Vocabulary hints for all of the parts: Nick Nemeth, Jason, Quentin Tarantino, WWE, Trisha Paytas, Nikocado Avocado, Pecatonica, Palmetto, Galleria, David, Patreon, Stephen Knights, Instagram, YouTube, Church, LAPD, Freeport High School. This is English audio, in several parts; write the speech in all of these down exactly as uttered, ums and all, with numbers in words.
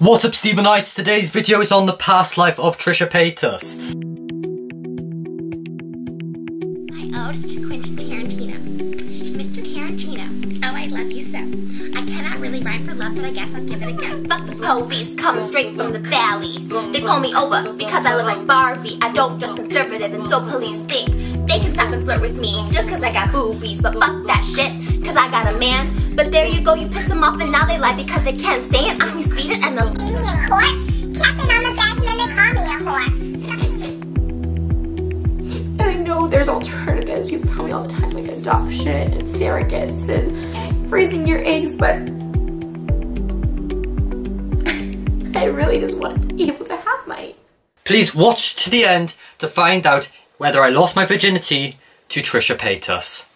What's up, Stephen Knights? Today's video is on the past life of Trisha Paytas. I owed it to Quentin Tarantino. Mister Tarantino, oh I love you so. I cannot really rhyme for love, but I guess I'll give it a go. Fuck the police, coming straight from the valley. They pull me over because I look like Barbie. I don't dress conservative and so police think they can stop and flirt with me just cause I got boobies. But fuck that shit, cause I got a man. But there you go, you pissed them off and now they lie because they can't stand. I'm mistreated and they'll see me in court, tapping on the glass and then they call me a whore. And I know there's alternatives. You tell me all the time, like adoption and surrogates and freezing your eggs, but I really just want to be able to have my... Please watch to the end to find out whether I lost my virginity to Trisha Paytas.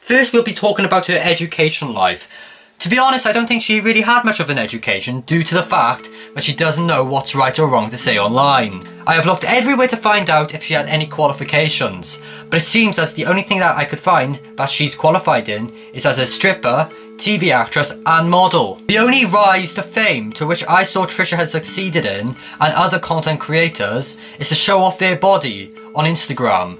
First, we'll be talking about her education life. To be honest, I don't think she really had much of an education due to the fact that she doesn't know what's right or wrong to say online. I have looked everywhere to find out if she had any qualifications, but it seems as the only thing that I could find that she's qualified in is as a stripper, T V actress and model. The only rise to fame to which I saw Trisha has succeeded in, and other content creators, is to show off their body on Instagram.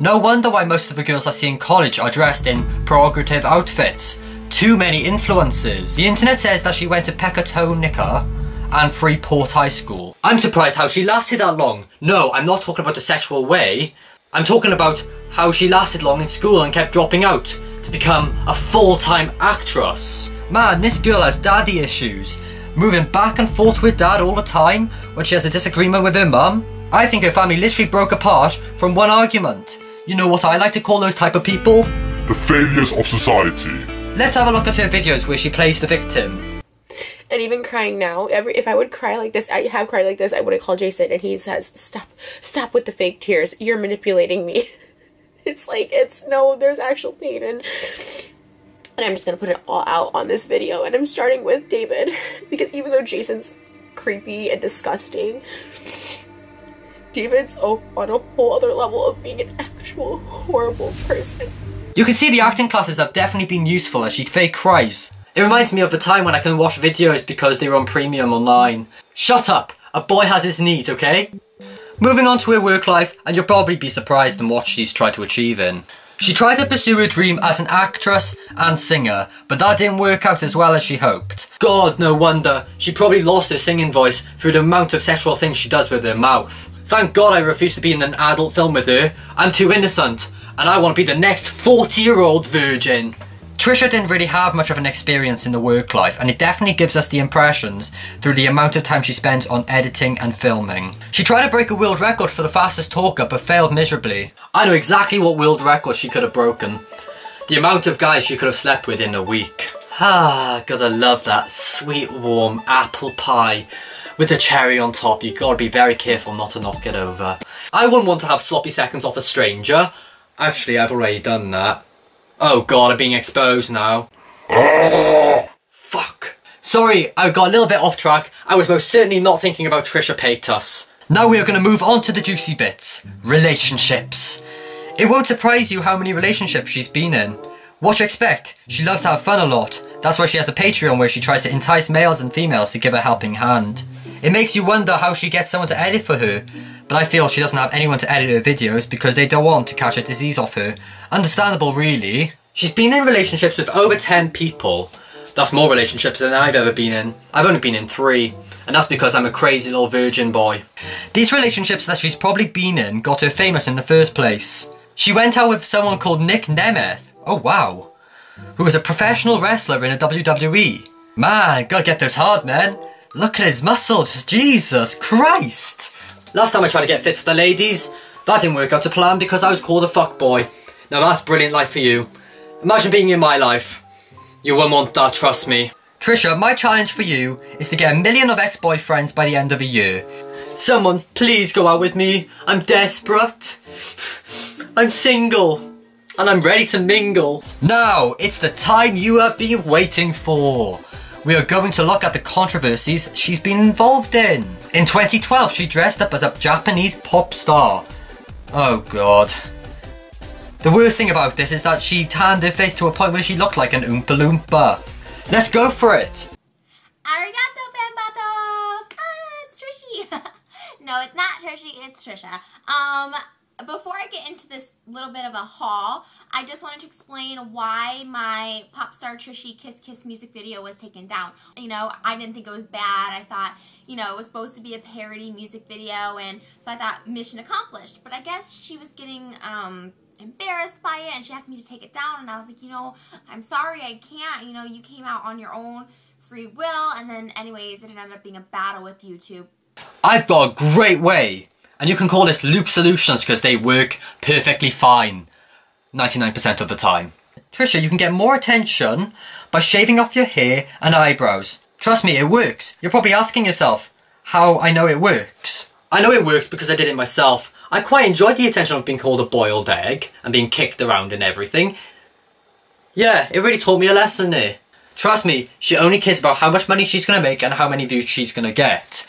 No wonder why most of the girls I see in college are dressed in provocative outfits. Too many influences. The internet says that she went to Pecatonica and Freeport High School. I'm surprised how she lasted that long. No, I'm not talking about the sexual way. I'm talking about how she lasted long in school and kept dropping out to become a full-time actress. Man, this girl has daddy issues. Moving back and forth with dad all the time when she has a disagreement with her mum. I think her family literally broke apart from one argument. You know what I like to call those type of people? The failures of society. Let's have a look at her videos where she plays the victim. And even crying now, every if I would cry like this, I have cried like this, I would have called Jason and he says, stop, stop with the fake tears, you're manipulating me. It's like, it's, no, there's actual pain. And, and I'm just going to put it all out on this video. And I'm starting with David, because even though Jason's creepy and disgusting, David's on a whole other level of being an actual horrible person. You can see the acting classes have definitely been useful as she fake cries. It reminds me of the time when I couldn't watch videos because they were on premium online. Shut up! A boy has his needs, okay? Moving on to her work life, and you'll probably be surprised in what she's tried to achieve in. She tried to pursue her dream as an actress and singer, but that didn't work out as well as she hoped. God, no wonder. She probably lost her singing voice through the amount of sexual things she does with her mouth. Thank God I refuse to be in an adult film with her. I'm too innocent, and I want to be the next forty-year-old virgin. Trisha didn't really have much of an experience in the work life, and it definitely gives us the impressions through the amount of time she spends on editing and filming. She tried to break a world record for the fastest talker, but failed miserably. I know exactly what world record she could have broken. The amount of guys she could have slept with in a week. Ah, gotta love that sweet, warm apple pie. With a cherry on top, you gotta be very careful not to knock it over. I wouldn't want to have sloppy seconds off a stranger. Actually, I've already done that. Oh god, I'm being exposed now. Fuck. Sorry, I got a little bit off track. I was most certainly not thinking about Trisha Paytas. Now we are gonna move on to the juicy bits. Relationships. It won't surprise you how many relationships she's been in. What you expect? She loves to have fun a lot. That's why she has a Patreon where she tries to entice males and females to give a helping hand. It makes you wonder how she gets someone to edit for her, but I feel she doesn't have anyone to edit her videos because they don't want to catch a disease off her. Understandable, really. She's been in relationships with over ten people. That's more relationships than I've ever been in. I've only been in three, and that's because I'm a crazy little virgin boy. These relationships that she's probably been in got her famous in the first place. She went out with someone called Nick Nemeth, oh wow, who was a professional wrestler in a W W E. Man, gotta get this hard, man. Look at his muscles, Jesus Christ! Last time I tried to get fit for the ladies, that didn't work out to plan because I was called a fuckboy. Now that's brilliant life for you. Imagine being in my life. You won't want that, trust me. Trisha, my challenge for you is to get a million of ex-boyfriends by the end of a year. Someone, please go out with me. I'm desperate. I'm single. And I'm ready to mingle. Now, it's the time you have been waiting for. We are going to look at the controversies she's been involved in. In twenty twelve, she dressed up as a Japanese pop star. Oh god. The worst thing about this is that she tanned her face to a point where she looked like an Oompa Loompa. Let's go for it! Arigato, Fembato! No, it's not Trishy, it's Trisha. Um, before I get into this little bit of a haul, I just wanted to explain why my pop star Trishy Kiss Kiss music video was taken down. You know, I didn't think it was bad. I thought, you know, it was supposed to be a parody music video, and so I thought mission accomplished. But I guess she was getting um, embarrassed by it, and she asked me to take it down, and I was like, you know, I'm sorry, I can't. You know, you came out on your own free will, and then anyways, it ended up being a battle with YouTube. I've got a great way, and you can call this Luke Solutions because they work perfectly fine ninety-nine percent of the time. Trisha, you can get more attention by shaving off your hair and eyebrows. Trust me, it works. You're probably asking yourself how I know it works. I know it works because I did it myself. I quite enjoyed the attention of being called a boiled egg and being kicked around and everything. Yeah, it really taught me a lesson there. Trust me, she only cares about how much money she's going to make and how many views she's going to get.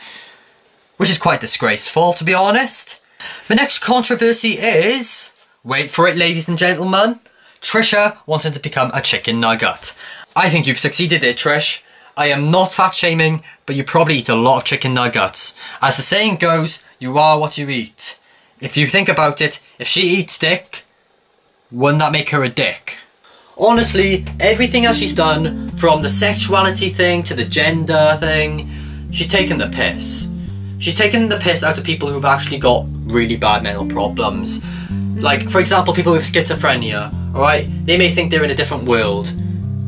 Which is quite disgraceful, to be honest. The next controversy is, wait for it ladies and gentlemen, Trisha wanted to become a chicken nugget. I think you've succeeded there, Trish. I am not fat shaming, but you probably eat a lot of chicken nuggets. As the saying goes, you are what you eat. If you think about it, if she eats dick, wouldn't that make her a dick? Honestly, everything else she's done, from the sexuality thing to the gender thing, she's taken the piss. She's taken the piss out of people who've actually got really bad mental problems. Like, for example, people with schizophrenia, alright? They may think they're in a different world.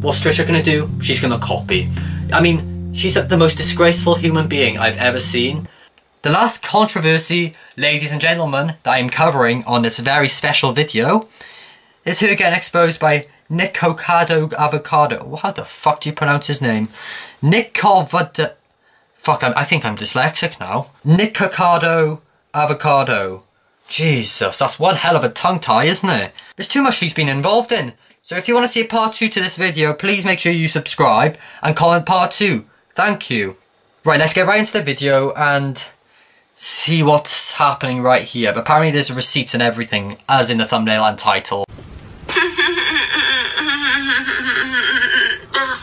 What's Trisha gonna do? She's gonna copy. I mean, she's the most disgraceful human being I've ever seen. The last controversy, ladies and gentlemen, that I'm covering on this very special video is her getting exposed by Nikocado Avocado. How the fuck do you pronounce his name? Nicovado... Fuck, I'm, I think I'm dyslexic now. Nikocado Avocado. Jesus, that's one hell of a tongue tie, isn't it? There's too much she's been involved in. So if you want to see a part two to this video, please make sure you subscribe and comment part two. Thank you. Right, let's get right into the video and see what's happening right here. But apparently there's receipts and everything, as in the thumbnail and title. This is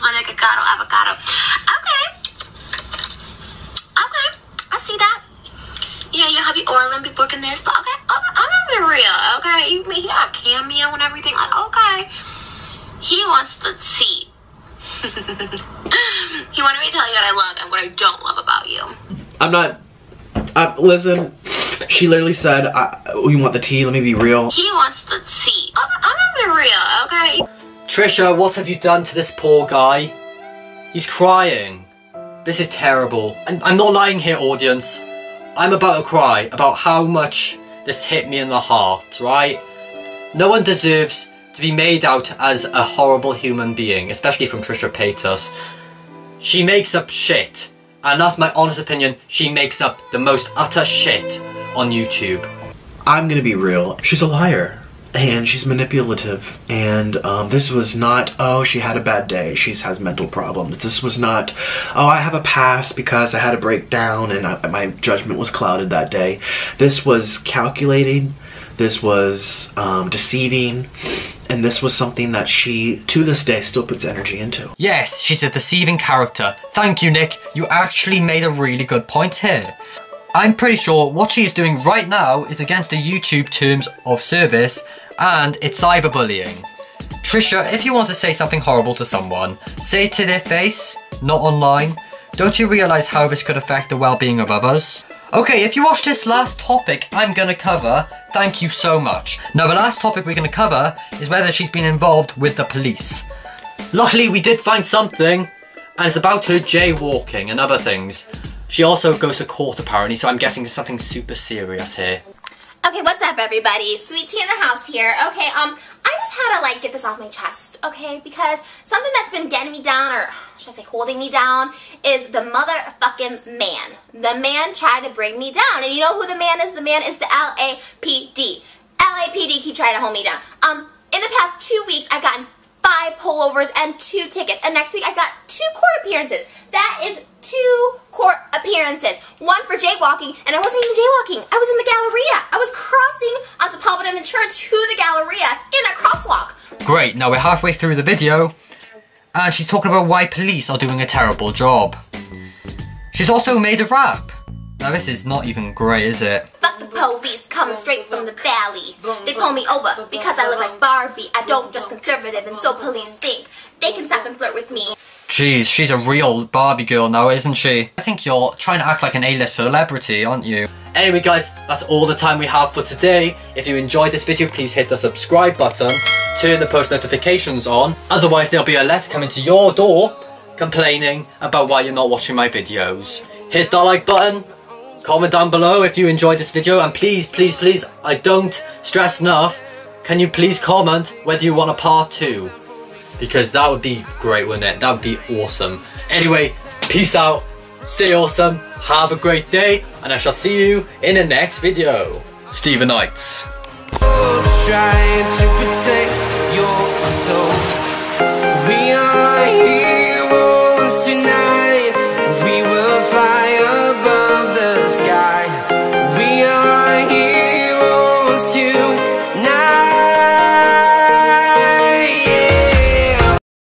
my Nikocado Avocado. Be Orlando booking this, but okay, I'm gonna be real, okay? You mean he got a cameo and everything, like, okay. He wants the tea. He wanted me to tell you what I love and what I don't love about you. I'm not, uh, listen, she literally said, I, oh, you want the tea, let me be real. He wants the tea. I'm, I'm gonna be real, okay? Trisha, what have you done to this poor guy? He's crying. This is terrible. And I'm not lying here, audience. I'm about to cry about how much this hit me in the heart, right? No one deserves to be made out as a horrible human being, especially from Trisha Paytas. She makes up shit, and that's my honest opinion, she makes up the most utter shit on YouTube. I'm gonna be real, she's a liar, and she's manipulative, and um, this was not, oh, she had a bad day, she has mental problems. This was not, oh, I have a pass because I had a breakdown and I, my judgment was clouded that day. This was calculating, this was um, deceiving, and this was something that she, to this day, still puts energy into. Yes, she's a deceiving character. Thank you, Nick. You actually made a really good point here. I'm pretty sure what she's doing right now is against the YouTube terms of service, and it's cyberbullying. Trisha, if you want to say something horrible to someone, say it to their face, not online. Don't you realise how this could affect the well-being of others? Okay, if you watch this last topic I'm gonna cover, thank you so much. Now the last topic we're gonna cover is whether she's been involved with the police. Luckily we did find something, and it's about her jaywalking and other things. She also goes to court apparently, so I'm guessing there's something super serious here. Okay, what's up everybody? Sweet Tea in the house here. Okay, um, I just had to like get this off my chest, okay? Because something that's been getting me down, or should I say holding me down, is the motherfucking man. The man tried to bring me down. And you know who the man is? The man is the L A P D. L A P D keep trying to hold me down. Um, in the past two weeks, I've gotten five pullovers and two tickets. And next week, I've got two court appearances. That is two court appearances. One for jaywalking, and I wasn't even jaywalking. I was in the Galleria. I was crossing onto Palmetto and Church to the Galleria in a crosswalk. Great, now we're halfway through the video, and she's talking about why police are doing a terrible job. She's also made a rap. Now this is not even grey, is it? Fuck the police coming straight from the valley. They pull me over because I look like Barbie. I don't dress conservative and so police think they can stop and flirt with me. Jeez, she's a real Barbie girl now, isn't she? I think you're trying to act like an A-list celebrity, aren't you? Anyway guys, that's all the time we have for today. If you enjoyed this video, please hit the subscribe button, turn the post notifications on, otherwise there'll be a letter coming to your door complaining about why you're not watching my videos. Hit that like button, comment down below if you enjoyed this video, and please, please, please, I don't stress enough, can you please comment whether you want a part two? Because that would be great, wouldn't it? That would be awesome. Anyway, peace out, stay awesome, have a great day, and I shall see you in the next video. Stephen Knights. Trying to protect your soul. We are heroes tonight. We will fly above the sky. We are heroes tonight.